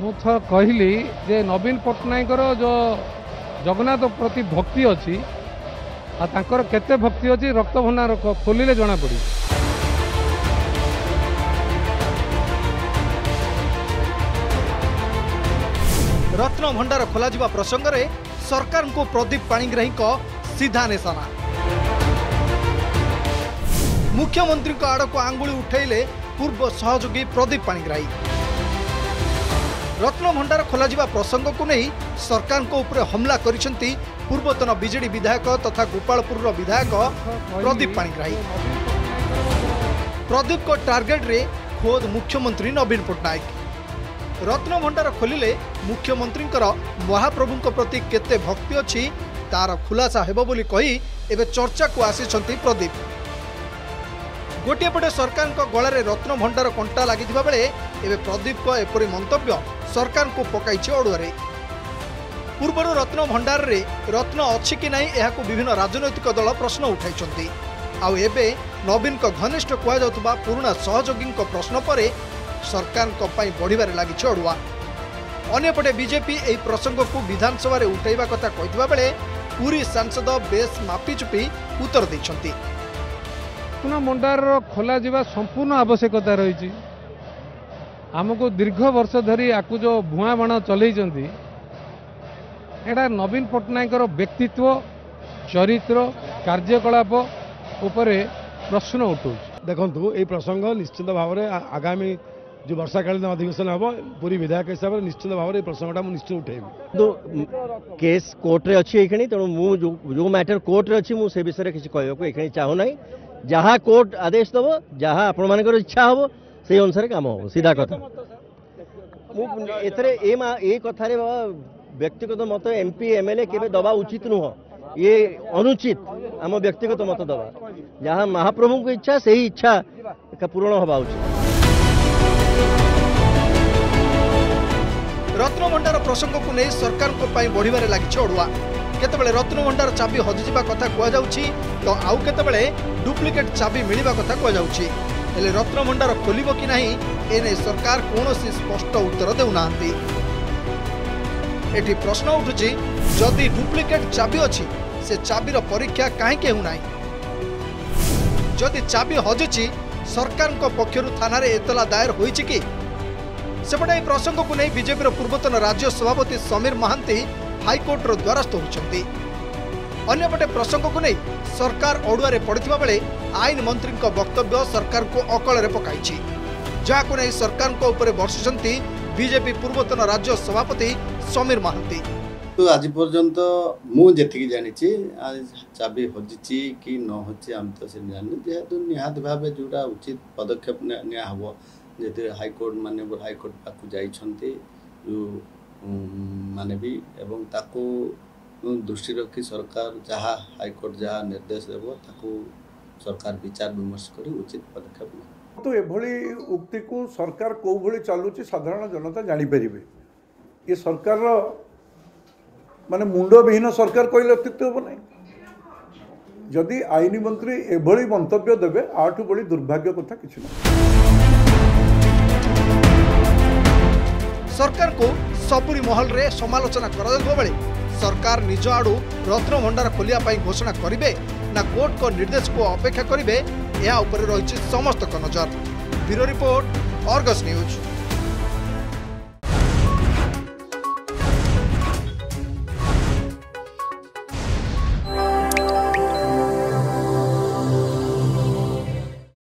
मुझे कहली जे नवीन पटनायक जो जगन्नाथ प्रति भक्ति अच्छी आर के भक्ति अच्छी रक्त भंडार खोलिले जना पड़ी। रत्न भंडार खोल प्रसंग में सरकार को प्रदीप पाणिग्रही सीधा निशाना। मुख्यमंत्री आड़ को आंगुली उठेले पूर्व सहयोगी प्रदीप पाणिग्रही। रत्न भंडार खोल प्रसंग को नहीं सरकार को ऊपर हमला करिसेंती पूर्वतन बीजेडी विधायक तथा गोपालपुर विधायक प्रदीप पाणिग्रही। प्रदीप को टार्गेट रे खोद मुख्यमंत्री नवीन पटनायक। रत्न भंडार खोलिले मुख्यमंत्री महाप्रभु प्रति केते भक्ति अच्छी तार खुलासा हेबो बोली कही एबे चर्चा को आसीचंती प्रदीप। गोटे पटे सरकार को गलार रत्न भंडार कंटा लगी बेले एवं प्रदीप को एपरी मंतव्य सरकार को पकड़े अड़ुआरे। पूर्व रत्न भंडार रे रत्न अच्छी कि नहीं यह विभिन्न राजनैतिक दल प्रश्न उठाई आबे नवीन घनिष्ठ कहु पुराणा सहयोगी प्रश्न पर सरकार बढ़वे लगी अड़ुआ। अंपटे बीजेपी यह प्रसंग को विधानसभा उठाइवा कथा कहता बेले पुरी सांसद बेस मापिचुपी उत्तर देते। रत्न भंडार खोल संपूर्ण आवश्यकता रही। आमको दीर्घ वर्ष धरी आपको जो भुआ बाण चल नवीन पटनायक व्यक्तित्व चरित्र कार्यकलाप उपरे प्रश्न उठू। देखु ये प्रसंग निश्चित भाव में आगामी जो वर्षाकालीन अधिवेशन हम पूरी विधायक हिसाब से निश्चित भाव में प्रसंगटा निश्चित उठेबी। तो केस कोर्टे अच्छी एखणी तेणु जो मैटर कोर्टे अच्छी मुझे विषय में किसी कहूँ चाहू ना। जहाँ कोर्ट आदेश दब जहाँ आपर इच्छा हम से अनुसार कम हम सीधा कथा ए कथार व्यक्तिगत मत एमपी एमएलए के दबा उचित नुह ये अनुचित आम व्यक्तिगत मत दबा जहाँ महाप्रभु की इच्छा से ही इच्छा पूरण हवा उचित। रत्न भंडार प्रसंग को नहीं सरकार को पाई बढ़वे लगी अड़ुआ। केतबेले रत्न भंडार चाबी हजिजा कथा कहुची तो आउ केतबेले डुप्लिकेट चाबी मिलवा कथा कहुची। हेले रत्न भंडार खोलिबो कि नहीं एने सरकार कोनोसी स्पष्ट उत्तर देउनांती। एठी प्रश्न उठुची जदि डुप्लिकेट चाबी अछि से चाबीर परीक्षा काहे होना। जदि चाबी हजुची सरकार को पक्षरु थाना रे एतला दायर होईची कि। सेपटे ए प्रसंग को नहीं बीजेपी पूर्वतन राज्य सभापति समीर महंती हाईकोर्टर द्वारस्थ होती। अंपटे प्रसंग को नहीं सरकार अड़ुआरे पड़ता बेले आईन मंत्री वक्तव्य सरकार को अकल में पकड़ जहां नहीं सरकार को ऊपर बर्षिंट बीजेपी पूर्वतन राज्य सभापति समीर महंती। तो आज पर्यंत मुझे जानी चाबी हजिची कि न हजिची आम तो जानी जेहतु निहत भाव जोटा उचित पदक्षेप निब जेते हाईकोर्ट माने हाईकोर्ट पाक जाइछन्ते जो माने भी एवं ताको दृष्टि रखी सरकार जहाँ हाईकोर्ट जहाँ निर्देश देव ताको सरकार विचार विमर्श करी उचित पदक्षेप ने। तो एभली उक्ति को सरकार को भली चलुची साधारण जनता जानि परिबे। ये सरकार माने मुंड विहीन सरकार कहले अत्युक्त होबो नै। जदि आईन मंत्री एभली मंतव्य देबे आठु बड़ी दुर्भाग्य कथा किछि नै। सरकार को सबुरी महल रे समालोचना बेले सरकार निज आड़ू रत्न भंडार खोलिया घोषणा करेंगे ना कोर्ट को निर्देश को अपेक्षा करेंगे यह उपर रही समस्त नजर। Bureau report, Argus news.